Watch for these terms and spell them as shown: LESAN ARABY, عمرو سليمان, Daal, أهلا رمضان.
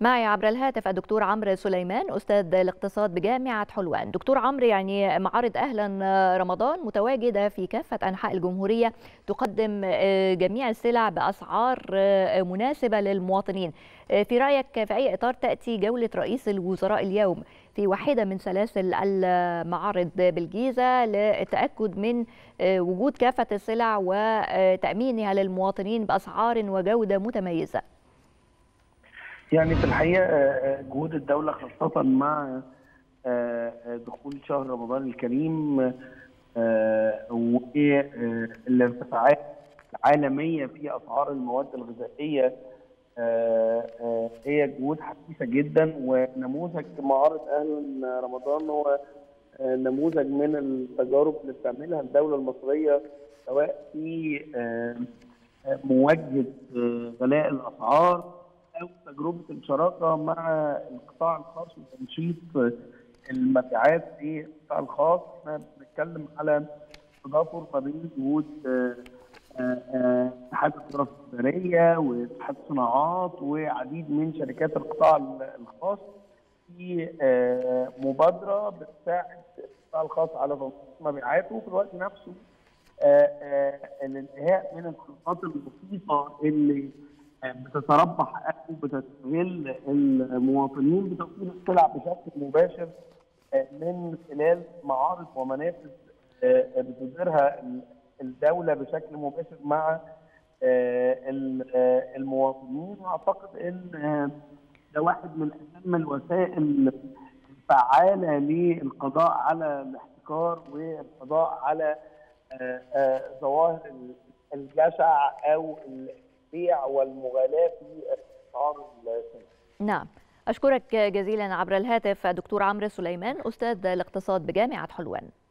معي عبر الهاتف الدكتور عمرو سليمان أستاذ الاقتصاد بجامعة حلوان. دكتور عمرو، يعني معارض أهلا رمضان متواجدة في كافة أنحاء الجمهورية، تقدم جميع السلع بأسعار مناسبة للمواطنين. في رأيك في أي إطار تأتي جولة رئيس الوزراء اليوم في واحدة من سلاسل المعارض بالجيزة للتأكد من وجود كافة السلع وتأمينها للمواطنين بأسعار وجودة متميزة؟ يعني في الحقيقة جهود الدولة خاصة مع دخول شهر رمضان الكريم والارتفاعات العالمية في أسعار المواد الغذائية هي جهود حثيثة جدا، ونموذج معارض أهلا رمضان هو نموذج من التجارب اللي بتعملها الدولة المصرية سواء في مواجهة غلاء الأسعار أو تجربة الشراكة مع القطاع الخاص وتنشيط المبيعات في القطاع الخاص. احنا بنتكلم على تضافر ما بين جهود اتحاد الغرف التجارية واتحاد الصناعات وعديد من شركات القطاع الخاص في مبادرة بتساعد القطاع الخاص على تنشيط مبيعاته، وفي الوقت نفسه الانتهاء من الخطوات البسيطة اللي بتتربح او بتستغل المواطنين بتوفير السلع بشكل مباشر من خلال معارض ومنافذ بتديرها الدوله بشكل مباشر مع المواطنين. واعتقد ان ده واحد من اهم الوسائل الفعاله للقضاء على الاحتكار والقضاء على ظواهر الجشع او والمغالاة في أسعار السلع. نعم، أشكرك جزيلا عبر الهاتف دكتور عمرو سليمان أستاذ الاقتصاد بجامعة حلوان.